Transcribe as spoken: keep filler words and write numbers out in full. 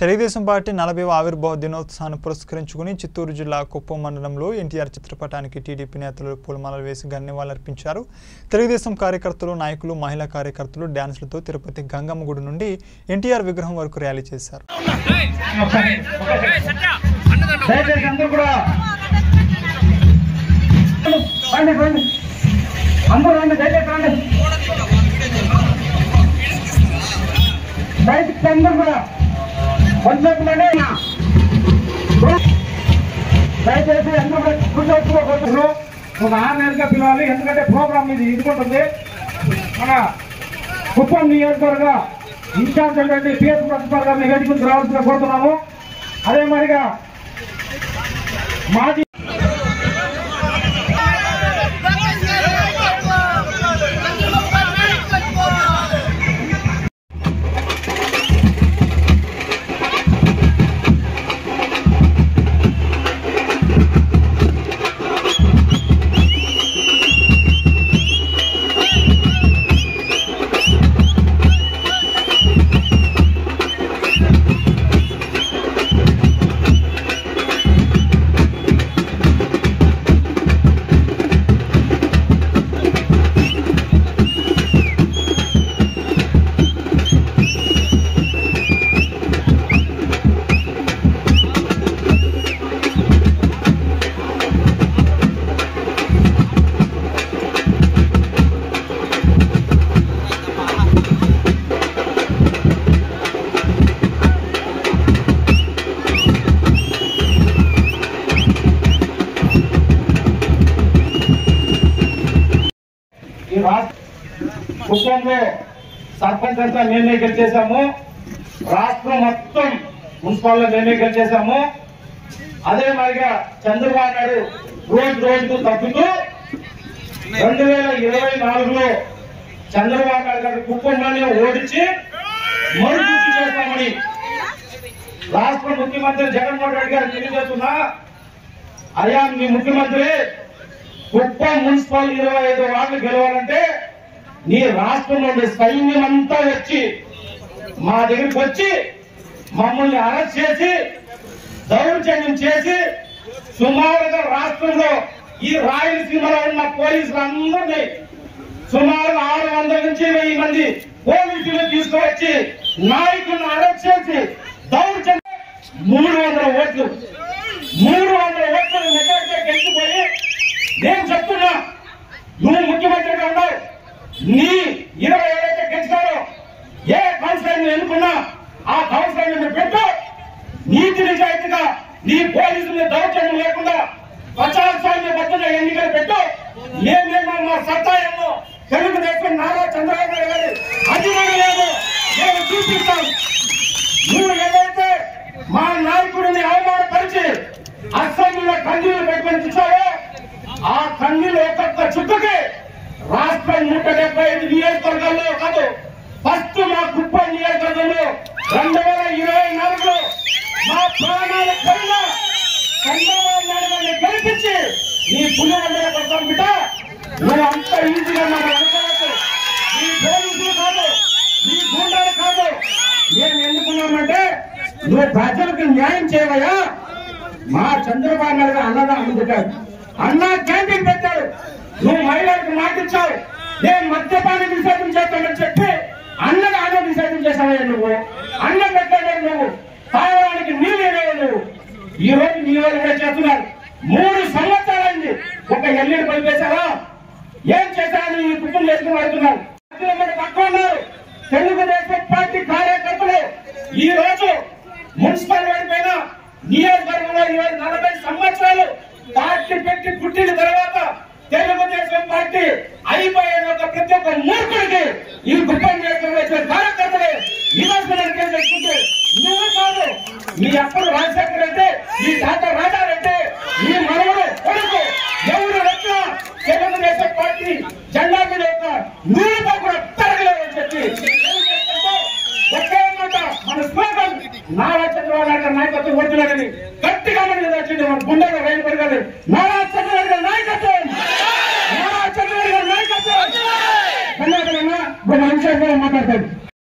Telugu Desam party నలభైవ ఆవిర్భావ దినోత్సవాన్ని పురస్కరించుకుని చిత్తూరు జిల్లా కుప్పం మండలంలో ఎన్టీఆర్ చిత్రపటానికి టీడీపీ నేతలు పూలమాలలు వేసి ఘననివాళులు అర్పించారు. తెలుగుదేశం కార్యకర్తలు, నాయకులు, మహిళా కార్యకర్తలు డ్యాన్సులతో తిరుపతి గంగమ్మ గుడి నుండి ఎన్టీఆర్ విగ్రహం వరకు ర్యాలీ చేశారు. దయచేసి అందరూ కూడా కూర్చోవచ్చు, ఒక ఆర్నేరుగా పిలవాలి. ఎందుకంటే ప్రోగ్రామ్ ఇది ఇదికుంటుంది. మన కుప్పం నియోజకవర్గ ఇన్ఛార్జ్ అయినటువంటి పిఎస్ ప్రసాద్ గారిని వేడుకలు రావాల్సిన కోరుతున్నాము. అదే మరిగా మాజీ కుప్పంలో సర్పంచ్ అంతా మేమే గెలిచేసాము. రాష్ట్రం మొత్తం మున్సిపాల్లో మేమే గెలిచేసాము. అదే మాదిరిగా చంద్రబాబు నాయుడు రోజు రోజుకు తగ్గుతూ రెండు వేల ఇరవై నాలుగులో చంద్రబాబు నాయుడు గారు కుప్పంలోనే ఓడించి మరుగుజ్జు చేస్తామని రాష్ట్ర ముఖ్యమంత్రి జగన్మోహన్ రెడ్డి గారు తెలియజేస్తున్నా. అయ్యా మీ ముఖ్యమంత్రి, కుప్పం మున్సిపల్ ఇరవై ఐదు వార్డులు గెలవాలంటే నీ రాష్ట్రంలో సైన్యం అంతా వచ్చి మా దగ్గరికి వచ్చి మమ్మల్ని అరెస్ట్ చేసి దౌర్జన్యం చేసి సుమారుగా రాష్ట్రంలో ఈ రాయలసీమలో ఉన్న పోలీసులందరినీ సుమారు ఆరు వందల నుంచి వెయ్యి మంది పోలీసులు తీసుకువచ్చి నాయకులను అరెస్ట్ చేసి దౌర్జన్యం మూడు వందల ఓట్లు మూడు వందల ఓట్లు మెజార్టీ గెలిచిపోయి నేను చెప్తున్నా, నువ్వు ముఖ్యమంత్రిగా ఉన్నావు. నీ ఇరవై ఏదైతే గెలిచినారో ఏ కౌన్సిలర్ని ఎన్నుకున్నా ఆ కౌన్సిలర్ని పెట్టు. నీతి నిజాయితీగా నీ పోలీసుల్ని దౌర్జన్యం లేకుండా ప్రజాస్వామ్య బద్దగా ఎన్నికలు పెట్టు. మేమేమో మా సత్తా ఏమో తెలుగుదేశం నారా చంద్రబాబు నాయుడు గారి అధికారులేమో మేము చూపిస్తాం. నువ్వు ఏదైతే మా నాయకుడిని అవమానపరిచి అసెంబ్లీలో కన్నీళ్లు పెట్టుకుని చూసావో ఆ కన్నీళ్లు ఒక్కొక్క చుట్టుకి రాష్ట్రం నూట డెబ్బై ఐదు నియోజకవర్గాల్లో కాదు, ఫస్ట్ మా కుప్ప నియోజకవర్గంలో రెండు వేల ఇరవై నాలుగులో మా ప్రాణాల పైన చంద్రబాబు నాయుడు గారిని గెలిపించి నీ పులివెందుల కోసం బిడ్డ నువ్వు అంత ఈజీగా నాకు అనుకోవచ్చు. నీ పోలీసులు కాదు, నీ గుండాలు కాదు, మేము ఎందుకున్నామంటే నువ్వు ప్రజలకు న్యాయం చేయవయ్యా. మా చంద్రబాబు నాయుడు గారు అన్నదా అందుకారు, అన్నా క్యాంటీన్ పెట్టాడు. నువ్వు మహిళలకు మాటిచ్చావు, నేను మద్యపాన్ని నిషేధం చేస్తానని చెప్పి అన్నగా అన్న నిషేధం చేశావయ్యా. నువ్వు అన్న పెట్టలేదు, నువ్వు తాగడానికి నీళ్ళు, నువ్వు ఈ రోజు నీ వాళ్ళు కూడా చేస్తున్నారు. మూడు సంవత్సరాలైంది ఒక ఎల్లుడు పనిపేశావా? ఏం చేశావని ఈ కుటుంబం చేసుకుని అడుగుతున్నారు. పక్కన ఉన్నారు తెలుగుదేశం పార్టీ కార్యకర్తలు. ఈ రోజు మున్సిపల్ వాడి పైన నియోజకవర్గంలో ఇరవై నలభై సంవత్సరాలు పార్టీ పెట్టి పుట్టిన తర్వాత తెలుగుదేశం పార్టీ అయిపోయిన ఒక ప్రతి ఒక్క మూర్ఖుడికి ఈ కుప్పం చేసిన కార్యకర్తలే నివాసుకుంటే నువ్వు కాదు. మీ అప్పుడు రాజశేఖర్ రెడ్డి, మీ తాత రాజారెడ్డి, మీ మనవుడు కొడుకు ఎవరు వచ్చినా తెలుగుదేశం పార్టీ జెండా మీద యొక్క నీళ్ళతో కూడా తరగలేదని చెప్పి ఒకే మాట మన స్లోగన్ నారా చంద్రబాబు నాయుడు నాయకత్వం వద్దులేదని గట్టిగా మనకి వచ్చింది. మన గుండెగా రైలు పెరగాలి. నారా చంద్రబాబు నాయుడు నాయకత్వం మాట్లాడతాడు.